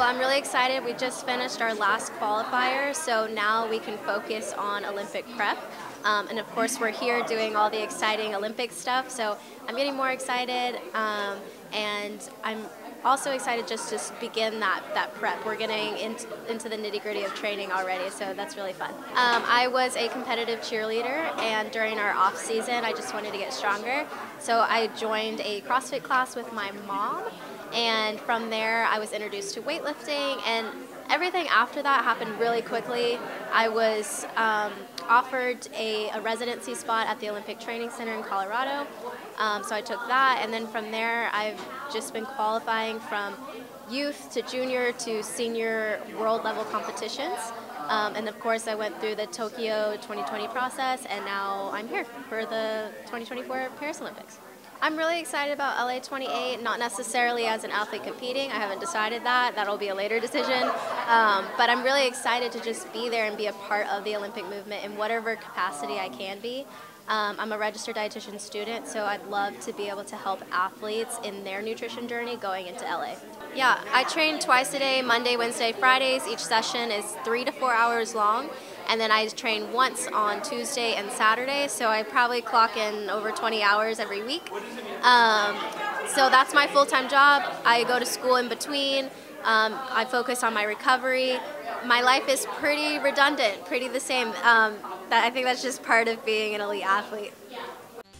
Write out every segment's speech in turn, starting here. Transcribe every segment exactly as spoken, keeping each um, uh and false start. Well, I'm really excited. We just finished our last qualifier, so now we can focus on Olympic prep. Um, and of course, we're here doing all the exciting Olympic stuff, so I'm getting more excited. Um, and I'm also excited just to begin that, that prep. We're getting into, into the nitty-gritty of training already, so that's really fun. Um, I was a competitive cheerleader, and during our off-season, I just wanted to get stronger. So I joined a CrossFit class with my mom. And from there, I was introduced to weightlifting, and everything after that happened really quickly. I was um, offered a, a residency spot at the Olympic Training Center in Colorado, um, so I took that, and then from there, I've just been qualifying from youth to junior to senior world-level competitions, um, and of course, I went through the Tokyo twenty twenty process, and now I'm here for the twenty twenty-four Paris Olympics. I'm really excited about L A twenty-eight, not necessarily as an athlete competing. I haven't decided that. That'll be a later decision. Um, but I'm really excited to just be there and be a part of the Olympic movement in whatever capacity I can be. Um, I'm a registered dietitian student, so I'd love to be able to help athletes in their nutrition journey going into L A. Yeah, I train twice a day, Monday, Wednesday, Fridays. Each session is three to four hours long. And then I train once on Tuesday and Saturday, so I probably clock in over twenty hours every week. Um, so that's my full-time job. I go to school in between. Um, I focus on my recovery. My life is pretty redundant, pretty the same. Um, that, I think that's just part of being an elite athlete.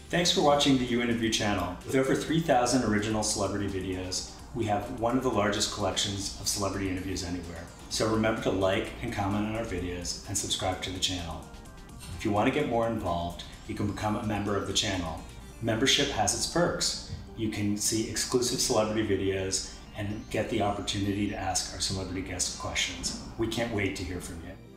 Thanks for watching the uInterview channel. With over three thousand original celebrity videos, we have one of the largest collections of celebrity interviews anywhere. So remember to like and comment on our videos and subscribe to the channel. If you want to get more involved, you can become a member of the channel. Membership has its perks. You can see exclusive celebrity videos and get the opportunity to ask our celebrity guests questions. We can't wait to hear from you.